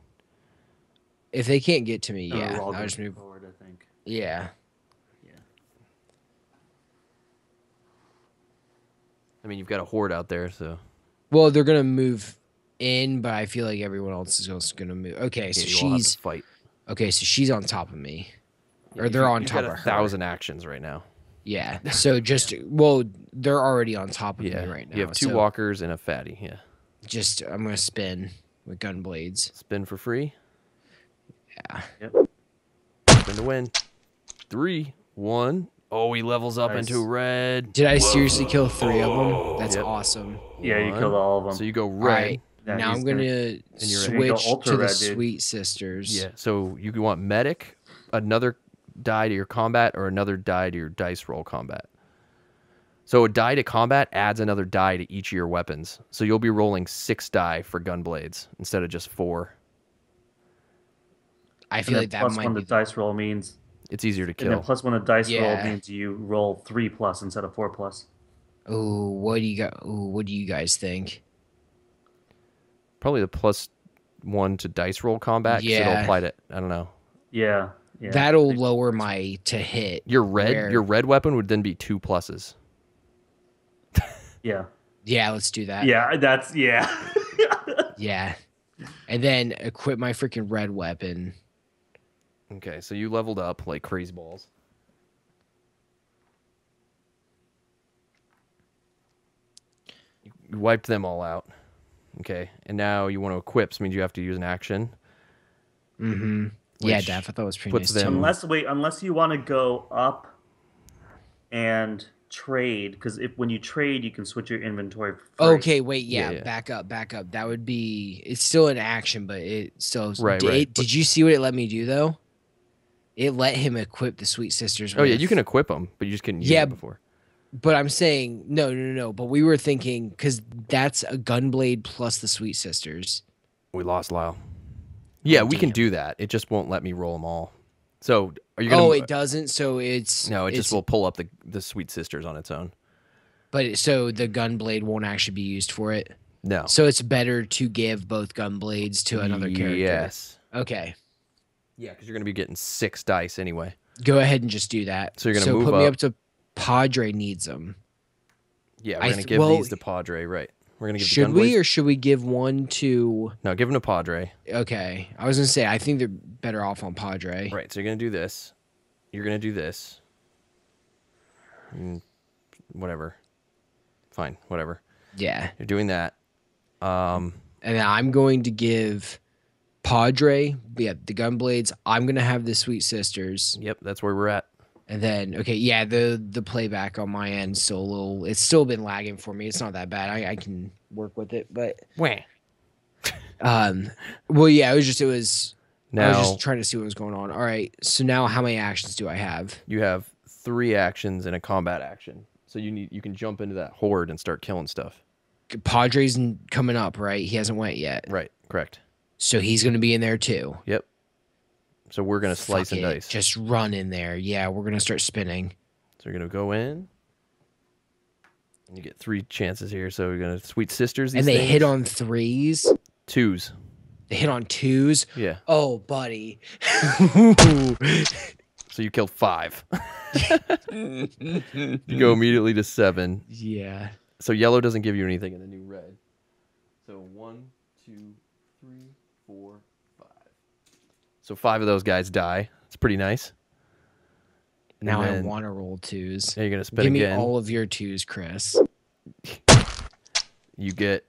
If they can't get to me, yeah. I'll just move forward, I think. Yeah. I mean, you've got a horde out there, so. Well, they're gonna move in, but I feel like everyone else is also gonna move. Okay, so she's fight. Okay, so she's on top of me, or they're on top of her. 1,000 actions right now. Yeah. So just well, they're already on top of me right now. You have 2 walkers and a fatty. Yeah. Just I'm gonna spin with gun blades. Spin for free. Yeah. Yep. Spin to win. 3, 1. Oh, he levels up into red. Did I seriously kill 3 of them? That's awesome. Yeah, you killed all of them. So you go red. Right. Now I'm going to switch to the Sweet Sisters. Yeah. So you want medic, another die to your combat, or another die to your dice roll combat. So a die to combat adds another die to each of your weapons. So you'll be rolling 6 die for gun blades instead of just 4. I feel like that might be... Plus 1 the dice roll means... It's easier to kill. And then plus 1 the dice roll means you roll 3+ instead of 4+. Oh, what do you got? Ooh, what do you guys think? Probably the +1 to dice roll combat. Yeah, it'll apply to. I don't know. Yeah, yeah. That'll lower my to hit. Your red, your red weapon would then be 2+. Yeah. Yeah, let's do that. Yeah, that's yeah, and then equip my freaking red weapon. Okay, so you leveled up like crazy balls. You wiped them all out. Okay, and now you want to equip, so means you have to use an action. Mm-hmm. Yeah, Daph, I thought it was pretty nice too. Unless you want to go up and trade, because when you trade, you can switch your inventory. Okay, wait, yeah, back up, back up. That would be, it's still an action, but it still... Did you see what it let me do, though? It let him equip the Sweet Sisters. Oh, yeah, you can equip them, but you just couldn't use them before. But I'm saying, no. But we were thinking, because that's a gunblade plus the Sweet Sisters. We lost Lyle. Yeah, we can do that. It just won't let me roll them all. So are you going to... Oh, it doesn't? So it's... No, it just will pull up the Sweet Sisters on its own. But so the gunblade won't actually be used for it? No. So it's better to give both gunblades to another character? Yes. Okay. Yeah, because you're going to be getting 6 dice anyway. Go ahead and just do that. So you're going to move up. So put me up to Padre needs them. Yeah, we're going to give these to Padre, right? We're going to give. Should we or should we give one to? No, give them to Padre. Okay, I was going to say I think they're better off on Padre. Right. So you're going to do this. You're going to do this. And whatever. Fine. Whatever. Yeah. You're doing that. And I'm going to give. Padre, yeah, the gunblades. I'm gonna have the Sweet Sisters. Yep, that's where we're at. And then, okay, yeah, the playback on my end still a little. It's still been lagging for me. It's not that bad. I can work with it, but well, yeah, it was. Now I was just trying to see what was going on. All right, so now how many actions do I have? You have 3 actions and a combat action. So you can jump into that horde and start killing stuff. Padre's coming up, right? He hasn't went yet. Right, correct. So he's going to be in there too. Yep. So we're going to slice and dice. Just run in there. Yeah, we're going to start spinning. So you're going to go in. And you get 3 chances here. So you're going to sweet sisters these things. And they hit on 3s? 2s. They hit on 2s? Yeah. Oh, buddy. So you killed 5. You go immediately to 7. Yeah. So yellow doesn't give you anything in the new red. So 1, 2, 3, 4, 5. So 5 of those guys die. It's pretty nice. And now I want to roll 2s. You're gonna spin again. Give me all of your 2s, Chris. You get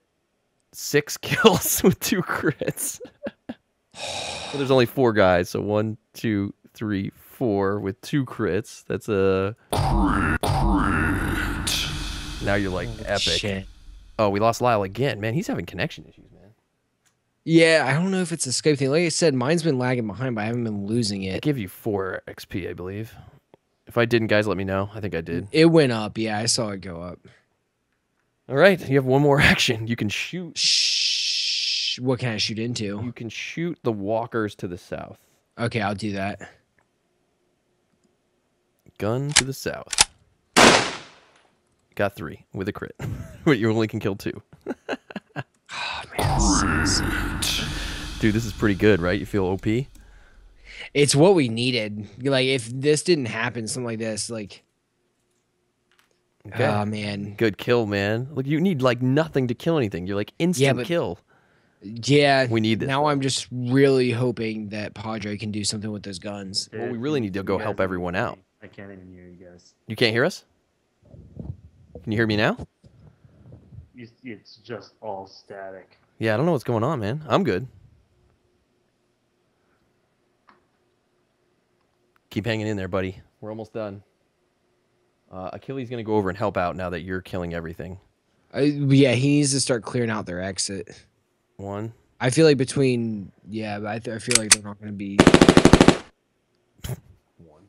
6 kills with 2 crits. So there's only 4 guys. So 1, 2, 3, 4 with 2 crits. That's a crit. Now you're like epic. Shit. Oh, we lost Lyle again. Man, he's having connection issues, man. Yeah, I don't know if it's a Skype thing. Like I said, mine's been lagging behind, but I haven't been losing it. I give you 4 XP, I believe. If I didn't, guys, let me know. I think I did. It went up. Yeah, I saw it go up. All right, you have 1 more action. You can shoot. What can I shoot into? You can shoot the walkers to the south. Okay, I'll do that. Gun to the south. Got 3 with a crit. But you only can kill 2. Oh, man. Dude, this is pretty good, right? You feel OP? It's what we needed. Like, if this didn't happen, something like this, like... Okay. Oh, man. Good kill, man. Like, you need, like, nothing to kill anything. You're, like, instant kill. Yeah. We need this. Now I'm just really hoping that Padre can do something with those guns. Well, we really need to go help everyone out. I can't even hear you guys. You can't hear us? Can you hear me now? It's just all static. Yeah, I don't know what's going on, man. I'm good. Keep hanging in there, buddy. We're almost done. Achilles going to go over and help out now that you're killing everything. Yeah, he needs to start clearing out their exit. 1. I feel like between... Yeah, but I feel like they're not going to be... 1.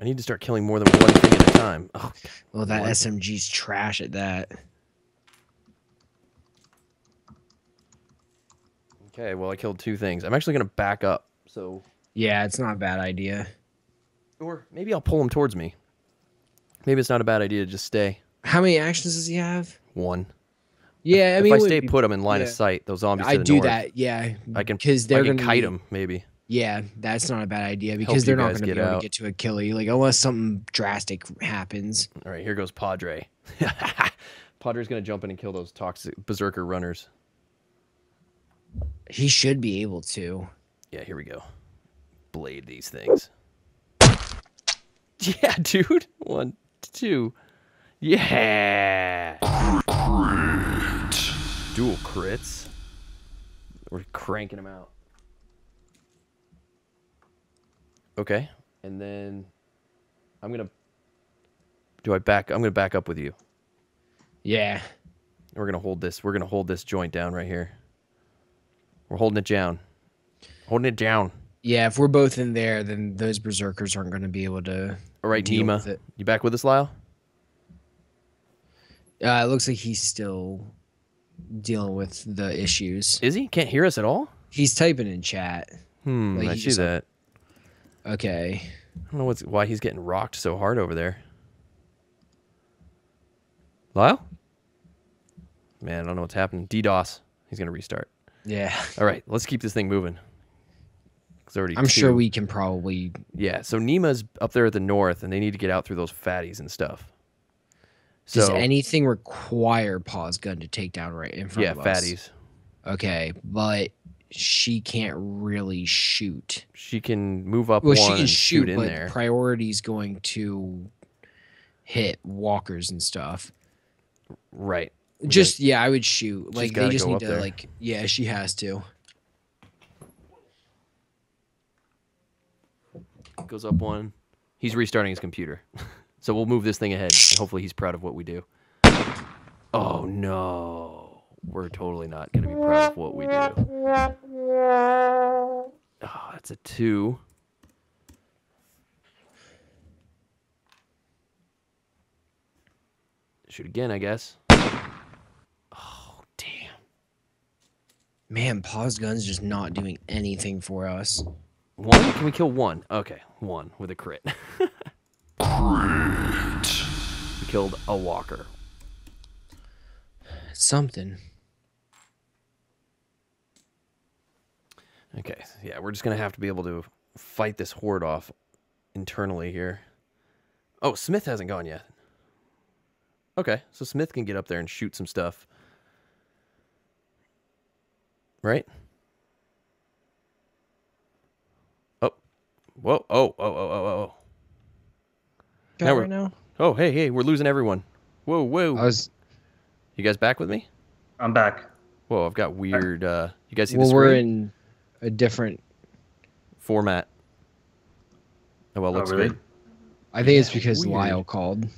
I need to start killing more than 1 thing at a time. Oh, well, that 1. SMG's trash at that. Okay, well, I killed 2 things. I'm actually going to back up, so... Yeah, it's not a bad idea. Or maybe I'll pull him towards me. Maybe it's not a bad idea to just stay. How many actions does he have? 1. Yeah, I mean... If I stay put him in line of sight, those zombies to the north. I do that, yeah. I can kite him, maybe. Yeah, that's not a bad idea because they're not going to be able to get to Achilles, like unless something drastic happens. All right, here goes Padre. Padre's going to jump in and kill those toxic berserker runners. He should be able to. Yeah, here we go. Blade these things. Yeah, dude. 1, 2. Yeah. Crit. Dual crits. We're cranking them out. Okay, and then I'm gonna I'm gonna back up with you. Yeah, we're gonna hold this. We're gonna hold this joint down right here. We're holding it down. Holding it down. Yeah, if we're both in there, then those berserkers aren't gonna be able to. All right, Nima, you back with us, Lyle? It looks like he's still dealing with the issues. Is he? Can't hear us at all. He's typing in chat. I see that. Okay. I don't know why he's getting rocked so hard over there. Lyle? Man, I don't know what's happening. DDoS. He's going to restart. Yeah. All right, let's keep this thing moving. It's already I'm sure we can probably... Yeah, so Nima's up there at the north, and they need to get out through those fatties and stuff. So... Does anything require Paw's gun to take down right in front of us? Yeah, fatties. Okay, but... She can't really shoot. She can move up. Well, she can shoot in there. Priority's going to hit walkers and stuff. Right. Just yeah, I would shoot. Like they just need to like yeah, she has to. Goes up 1. He's restarting his computer. So we'll move this thing ahead. And hopefully he's proud of what we do. Oh no. We're totally not going to be proud of what we do. Oh, that's a 2. Shoot again, I guess. Oh, damn. Man, pause gun's just not doing anything for us. One? Can we kill one? Okay, one with a crit. Crit. We killed a walker. Something. Okay, yeah, we're just going to have to be able to fight this horde off internally here. Oh, Smith hasn't gone yet. Okay, so Smith can get up there and shoot some stuff. Right? Oh. Whoa, oh. Got right now? Oh, hey, we're losing everyone. Whoa. You guys back with me? I'm back. Whoa, I've got weird... you guys see the screen? Well, we're in a different... format. Oh, well, looks good. I think it's because Lyle called.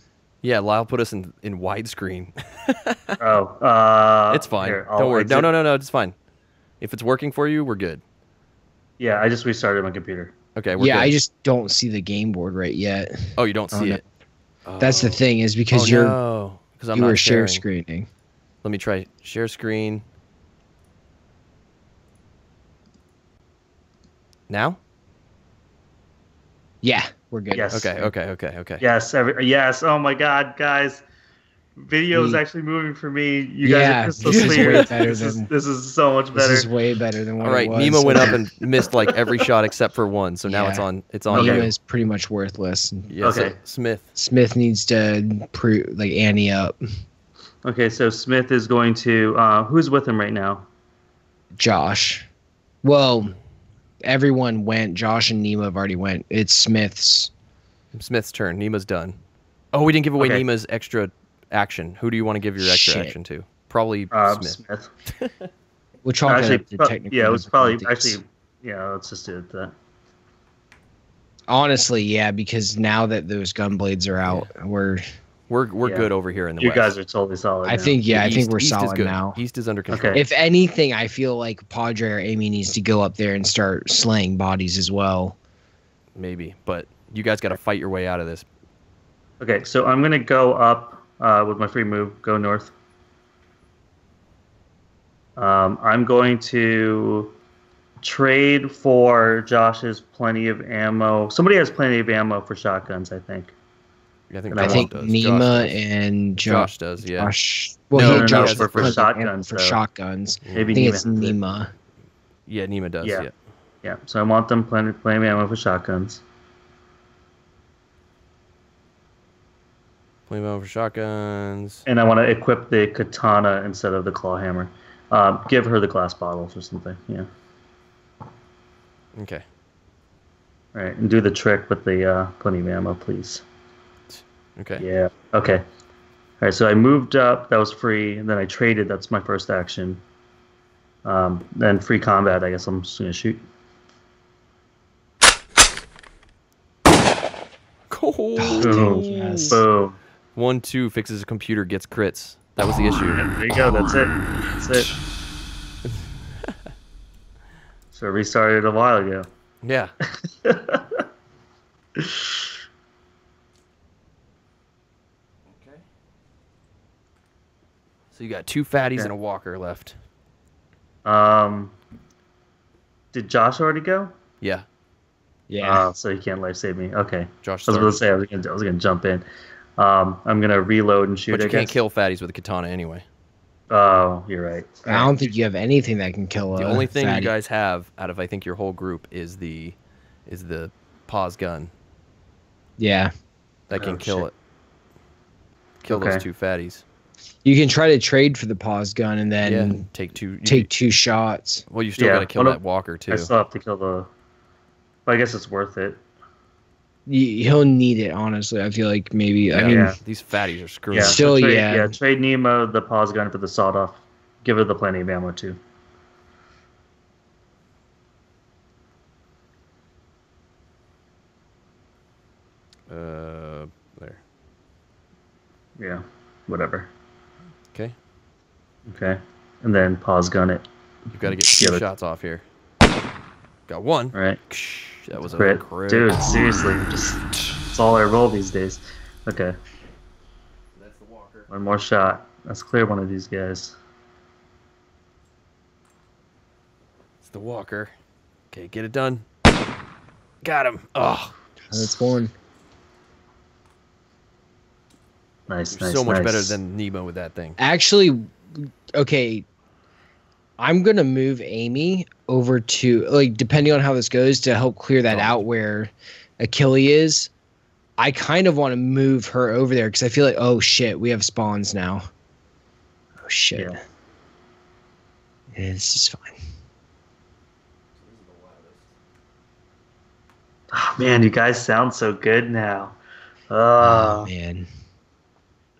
Yeah, Lyle put us in widescreen. It's fine. Here, don't worry. No, it's fine. If it's working for you, we're good. Yeah, I just restarted my computer. Okay, we're good. I just don't see the game board right yet. Oh, you don't see it? No. Oh. That's the thing, is because you were share screening. Let me try share screen. Now? Yeah. We're good. Yes. Okay. Yes. Yes. Oh my God, guys! Video is actually moving for me. You guys are crystal clear. This is so much better. This is way better than what it was. All right, Nima went up and missed like every shot except for one. So now it's on. It's on. Nima is pretty much worthless. Yeah, okay. So Smith needs to ante up. Okay, so Smith is going to. Who's with him right now? Josh. Well. Everyone went. Josh and Nima have already went. It's Smith's turn. Nima's done. Oh, we didn't give away Nima's extra action. Who do you want to give your extra action to? Probably Smith. Which let's just do it. Honestly, yeah, because now that those gun blades are out, we're good over here in the West. You guys are totally solid. I think we're solid now. East is under control. Okay. If anything, I feel like Padre or Amy needs to go up there and start slaying bodies as well. Maybe, but you guys got to fight your way out of this. Okay, so I'm going to go up with my free move, go north. I'm going to trade for Josh's plenty of ammo. Somebody has plenty of ammo for shotguns, I think. I think Nima and Josh does. Yeah. Josh, Josh for shotguns. For shotguns, maybe I think it's Nima. Yeah, Nima does. Yeah. So I want them playing ammo for shotguns. Playing ammo for shotguns. And I want to equip the katana instead of the claw hammer. Give her the glass bottles or something. Yeah. Okay. All right, and do the trick with the plenty of ammo, please. Okay. Yeah. Okay. All right. So I moved up. That was free. And then I traded. That's my first action. Then free combat. I guess I'm just gonna shoot. Cool. Boom. Yes. Boom. 1, 2 fixes a computer. Gets crits. That was the issue. There you go. That's it. So I restarted a while ago. Yeah. So you got 2 fatties and a walker left. Did Josh already go? Yeah. Yeah. So he can't life save me. Okay. Josh. I was going to say I was going to jump in. I'm going to reload and shoot. But you can't kill fatties with a katana anyway. Oh, you're right. I don't think you have anything that can kill. The only thing you guys have out of I think your whole group is the pause gun. Yeah. That can kill it. Kill those 2 fatties. You can try to trade for the pause gun and then take two shots. Well, you still got to kill that walker too. I still have to kill the. Well, I guess it's worth it. He'll need it, honestly. I feel like maybe. Yeah. I mean, these fatties are screwed. Yeah. Still, so trade Nemo the pause gun for the sawed off. Give her the plenty of ammo too. There. Yeah. Whatever. Okay, and then pause gun it. You've got to get 2 shots off here. Got 1. All right. That was a crit. Dude, seriously, it's all I roll these days. Okay. That's the walker. One more shot. Let's clear one of these guys. It's the walker. Okay, get it done. Got him. Oh, that's one. Nice, nice, so much nice. Better than Nemo with that thing. Actually, okay, I'm gonna move Amy over to, like, depending on how this goes, to help clear that out where Achilles is. I kind of want to move her over there because I feel like, oh shit, we have spawns now. Oh shit. Yeah. Yeah, this is fine. Oh, man, you guys sound so good now. Oh man.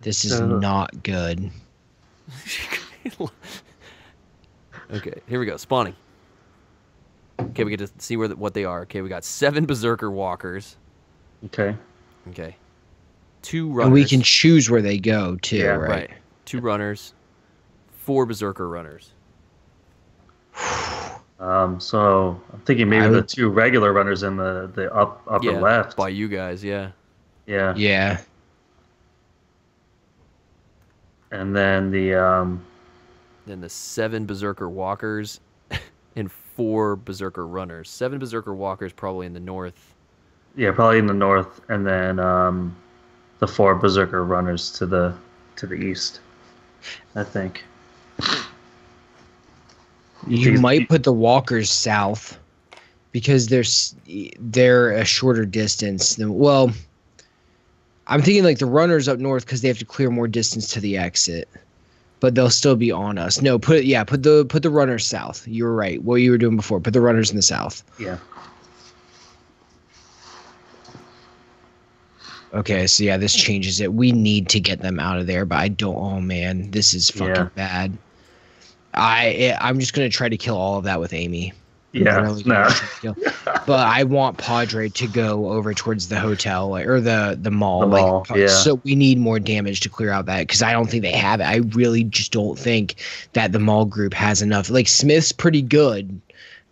This is not good. Okay, here we go. Spawning. Okay, we get to see where what they are. Okay, we got 7 berserker walkers. Okay. Okay. 2 runners. And we can choose where they go too, yeah, right? 2 runners. 4 berserker runners. So I'm thinking maybe the 2 regular runners in the upper left. By you guys, yeah. Yeah. Yeah. And then the 7 berserker walkers and 4 berserker runners. 7 berserker walkers probably in the north. Yeah, probably in the north, and then the 4 berserker runners to the east, I think. You might put the walkers south because they're a shorter distance than well. I'm thinking like the runners up north because they have to clear more distance to the exit, but they'll still be on us. No, put the runners south. You were right. What you were doing before. Put the runners in the south. Yeah. Okay, so yeah, this changes it. We need to get them out of there, but I don't. Oh man, this is fucking bad. I'm just gonna try to kill all of that with Amy. Yeah, really but I want Padre to go over towards the hotel or the mall. The mall, like, yeah. So we need more damage to clear out that because I don't think they have it. I really just don't think that the mall group has enough. Like Smith's pretty good,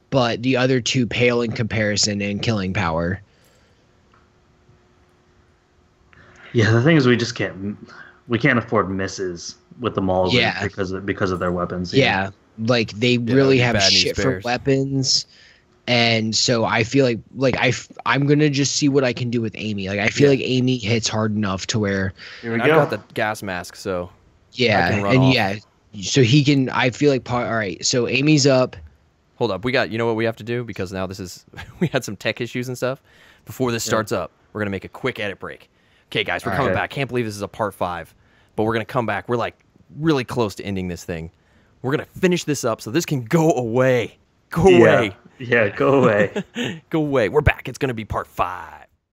but the other 2 pale in comparison in killing power. Yeah, the thing is, we just can't afford misses with the mall group because of their weapons. Yeah. Know? Like they really have shit for weapons, and so I feel like I'm gonna just see what I can do with Amy. Like I feel like Amy hits hard enough to where here we go. I've got the gas mask, so so he can. I feel like all right. So Amy's up. Hold up, we got. You know what we have to do because now this is we had some tech issues and stuff. Before this starts up, we're gonna make a quick edit break. Okay, guys, we're coming back. Can't believe this is a part 5, but we're gonna come back. We're like really close to ending this thing. We're going to finish this up so this can go away. Go away. Yeah, go away. Go away. We're back. It's going to be part 5.